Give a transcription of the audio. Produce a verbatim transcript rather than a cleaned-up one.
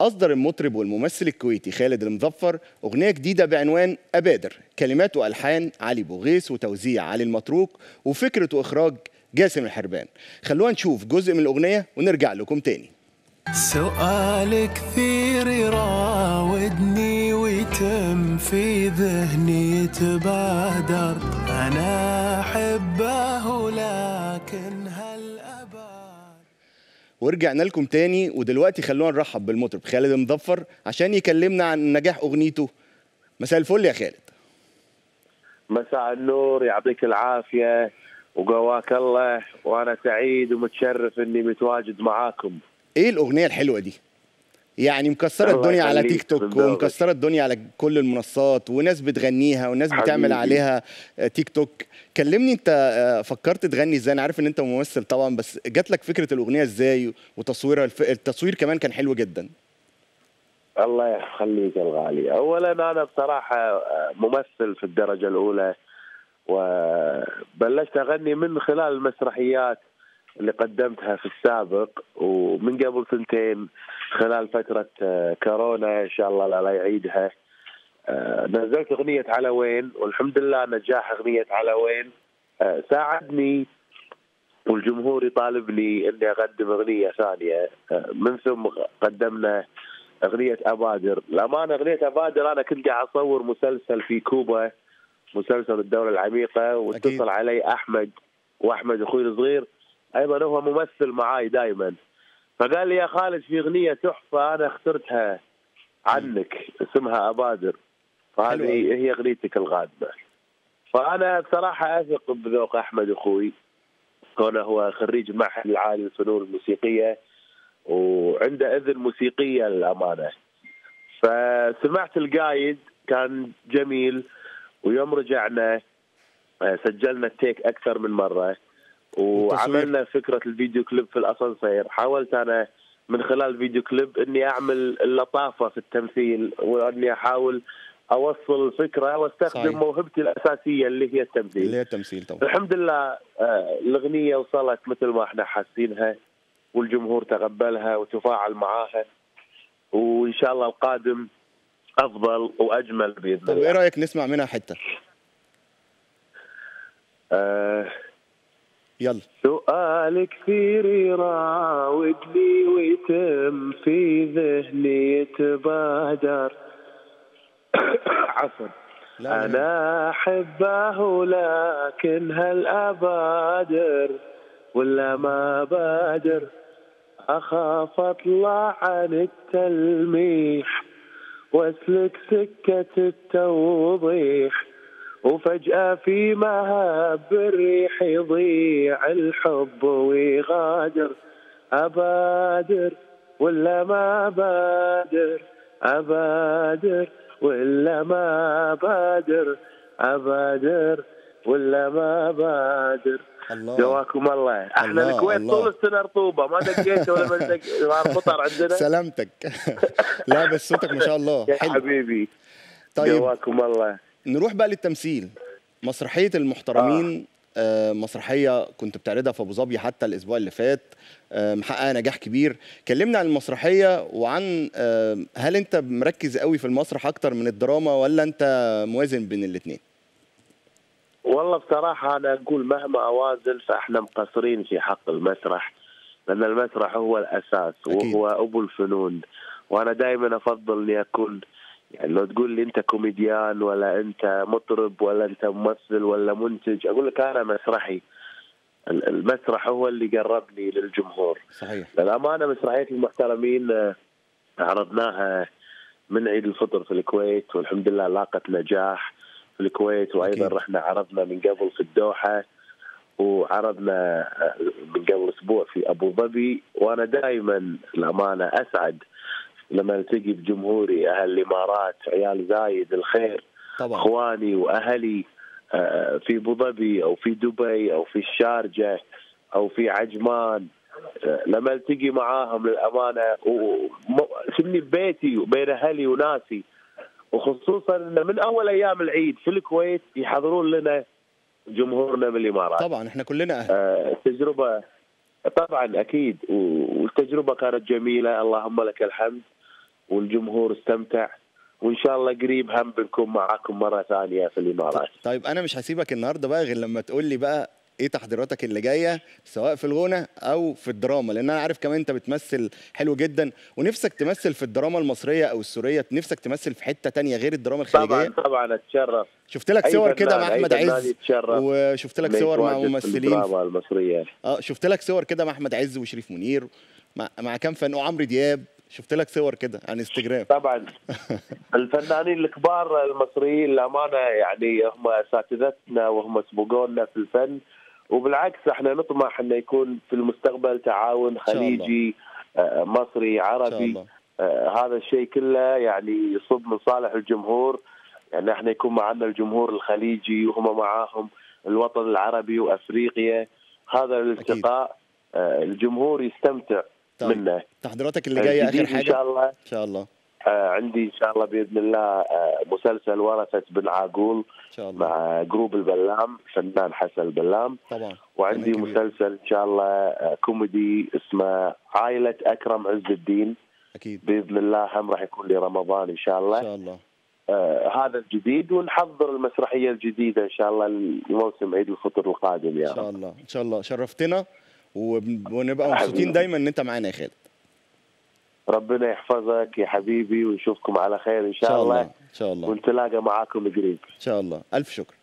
أصدر المطرب والممثل الكويتي خالد المظفر أغنية جديدة بعنوان أبادر، كلمات وألحان علي بوغيس وتوزيع علي المتروك وفكرة وإخراج جاسم الحربان. خلونا نشوف جزء من الأغنية ونرجع لكم تاني. سؤال كثير يراودني وتنفيذه ذهني يتبادر، أنا أحبه ولكن هل ورجعنا لكم تاني. ودلوقتي خلونا نرحب بالمطرب خالد المظفر عشان يكلمنا عن نجاح اغنيته. مساء الفل يا خالد. مساء النور، يعطيك العافيه وقواك الله، وانا سعيد ومتشرف اني متواجد معاكم. ايه الاغنيه الحلوه دي؟ يعني مكسره الدنيا على تيك توك ومكسره الدنيا على كل المنصات، وناس بتغنيها وناس حبيبي. بتعمل عليها تيك توك. كلمني انت فكرت تغني ازاي؟ انا عارف ان انت ممثل طبعا، بس جات لك فكره الاغنيه ازاي وتصويرها؟ الف... التصوير كمان كان حلو جدا. الله يخليك يا الغالي. اولا انا بصراحه ممثل في الدرجه الاولى، وبلشت اغني من خلال المسرحيات اللي قدمتها في السابق، ومن قبل سنتين خلال فترة كورونا إن شاء الله لا يعيدها نزلت أغنية على وين، والحمد لله نجاح أغنية على وين ساعدني والجمهور يطالبني إني أقدم أغنية ثانية. من ثم قدمنا أغنية أبادر. الأمانة أغنية أبادر أنا كنت قاعد أصور مسلسل في كوبا، مسلسل الدولة العميقة، واتصل علي أحمد، وأحمد أخوي الصغير ايضا هو ممثل معاي دائما، فقال لي يا خالد في اغنيه تحفه انا اخترتها عنك اسمها ابادر، فهذه هي اغنيتك الغادمه. فانا بصراحه اثق بذوق احمد اخوي، كونه هو خريج المعهد العالي للفنون الموسيقيه وعنده اذن موسيقيه للامانه. فسمعت القايد كان جميل، ويوم رجعنا سجلنا التيك اكثر من مره، وعملنا فكرة الفيديو كليب في الأسانسير. حاولت أنا من خلال الفيديو كليب أني أعمل اللطافة في التمثيل، وأني أحاول أوصل الفكرة وأستخدم صحيح. موهبتي الأساسية اللي هي التمثيل اللي هي التمثيل طبعا. الحمد لله الأغنية وصلت مثل ما احنا حاسينها، والجمهور تقبلها وتفاعل معاها، وإن شاء الله القادم أفضل وأجمل بإذن الله. طب إيه رأيك نسمع منها حتة؟ أه يلا. سؤال كثير يراودني ويتم في ذهني يتبادر عفوا أنا أحبه لكن هل أبادر ولا ما بادر، أخاف أطلع عن التلميح وأسلك سكة التوضيح، وفجأة في مهب الريح يضيع الحب ويغادر، أبادر ولا ما بادر، أبادر ولا ما بادر، أبادر ولا ما بادر. جواكم الله. احنا الكويت طول السنه رطوبه، ما دقيت ولا ما مطر عندنا. سلامتك. لا بس صوتك ما شاء الله يا حلو. حبيبي طيب. جواكم الله. نروح بقى للتمثيل. مسرحيه المحترمين آه. آه مسرحيه كنت بتعرضها في ابو ظبي حتى الاسبوع اللي فات، آه محققه نجاح كبير. كلمنا عن المسرحيه وعن آه هل انت مركز قوي في المسرح اكتر من الدراما ولا انت موازن بين الاثنين؟ والله بصراحه انا اقول مهما اوازن فاحنا مقصرين في حق المسرح، لان المسرح هو الاساس أكيد. وهو ابو الفنون، وانا دائما افضل اني اكون يعني لو تقول لي انت كوميديان ولا انت مطرب ولا انت ممثل ولا منتج، اقول لك انا مسرحي. المسرح هو اللي قربني للجمهور. صحيح. للامانه مسرحيه المحترمين عرضناها من عيد الفطر في الكويت، والحمد لله لاقت نجاح في الكويت، وايضا رحنا عرضنا من قبل في الدوحه، وعرضنا من قبل اسبوع في ابو ظبي. وانا دائما الامانه اسعد لما التقي بجمهوري، اهل الامارات، عيال زايد الخير طبعا، اخواني واهلي في ابو ظبي او في دبي او في الشارجه او في عجمان، لما التقي معاهم للامانه وسمني ببيتي وبين اهلي وناسي، وخصوصا ان من اول ايام العيد في الكويت يحضرون لنا جمهورنا من الامارات. طبعا احنا كلنا اهل. تجربه طبعا اكيد، والتجربه كانت جميله، اللهم لك الحمد. والجمهور استمتع، وان شاء الله قريب هم بنكون معاكم مره ثانيه في الامارات. طيب انا مش هسيبك النهارده بقى غير لما تقول لي بقى ايه تحضيراتك اللي جايه سواء في الغنى او في الدراما، لان انا عارف كمان انت بتمثل حلو جدا ونفسك تمثل في الدراما المصريه او السوريه، نفسك تمثل في حته ثانيه غير الدراما الخليجيه. طبعا طبعا اتشرف. شفت لك صور كده مع احمد عز، وشفت لك صور مع ممثلين الدراما المصريه، اه شفت لك صور كده مع احمد عز وشريف منير مع مع كام فنان وعمرو دياب، شفت لك صور كده على انستجرام. طبعا الفنانين الكبار المصريين للامانه يعني هم اساتذتنا وهم سبقونا في الفن، وبالعكس احنا نطمح انه يكون في المستقبل تعاون خليجي مصري عربي، هذا الشيء كله يعني يصب من صالح الجمهور، يعني احنا يكون معنا الجمهور الخليجي وهم معاهم الوطن العربي وافريقيا، هذا الالتقاء الجمهور يستمتع منه. تحضيراتك اللي جايه اخر حاجه؟ ان شاء الله ان شاء الله آه عندي ان شاء الله باذن الله آه مسلسل ورثة بن عاقول ان شاء الله مع جروب البلام، فنان حسن البلام طبعا، وعندي مسلسل ان شاء الله آه كوميدي اسمه عايلة أكرم عز الدين، اكيد باذن الله هم راح يكون لرمضان ان شاء الله ان شاء الله آه هذا الجديد، ونحضر المسرحيه الجديده ان شاء الله لموسم عيد الفطر القادم يا رب ان شاء الله. ان شاء الله شرفتنا ونبقى مبسوطين دايما ان انت معانا يا خالد. ربنا يحفظك يا حبيبي ونشوفكم على خير ان شاء الله ان شاء الله, الله. ونتلاقى معاكم قريب ان شاء الله. الف شكر.